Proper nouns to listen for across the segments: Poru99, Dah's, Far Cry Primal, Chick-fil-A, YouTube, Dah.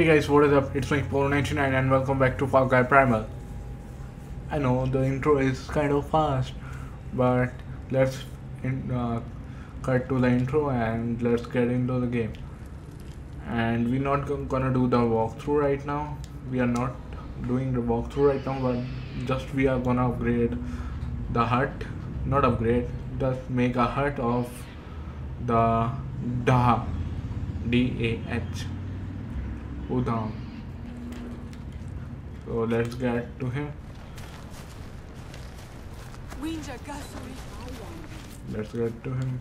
Hey guys, what is up? It's me Poru99 and welcome back to Far Cry Primal. I know the intro is kind of fast, but let's cut to the intro and let's get into the game. And we're not gonna do the walkthrough right now. We are not doing the walkthrough right now, but just we are gonna upgrade the hut. Not upgrade, just make a hut of the Dah's D-A-H Udang. So let's get to him. Let's get to him.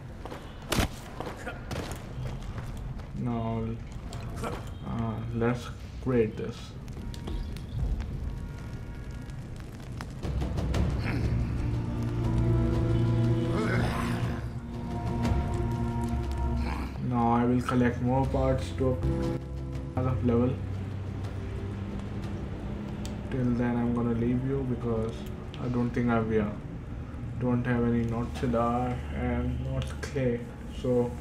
Now let's create this. Now I will collect more parts to another level. Till then I'm gonna leave you because I don't think I don't have any Nortsidar and North Clay, so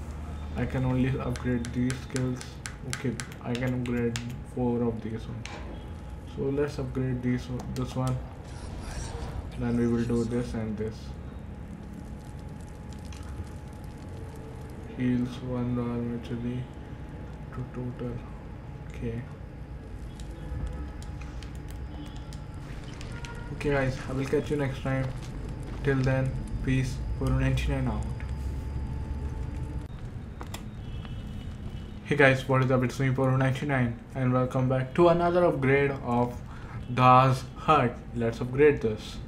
I can only upgrade these skills. Okay, I can upgrade 4 of these ones. So let's upgrade this one. Then we will do this and this. Heals $1 mutually to total. Okay. Okay guys, I will catch you next time. Till then, peace. Poru99 out. Hey guys, what is up? It's me Poru99 and welcome back to another upgrade of Dah's hut. Let's upgrade this.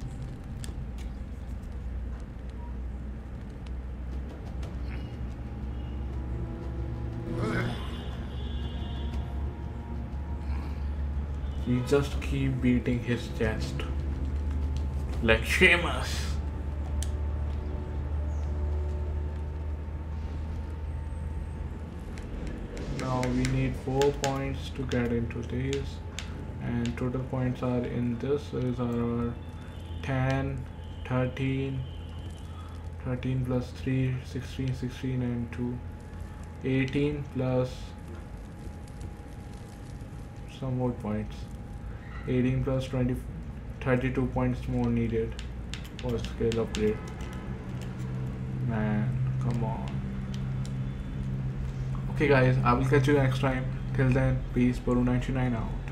We just keep beating his chest like Seamus. Now we need 4 points to get into these, and total points are in this is our 10, 13, 13 plus 3, 16, 16 and 2, 18 plus some more points, 18 plus 20, 32 points more needed for skill upgrade, man, come on. Okay guys, I will catch you next time. Till then, peace. Poru99 out.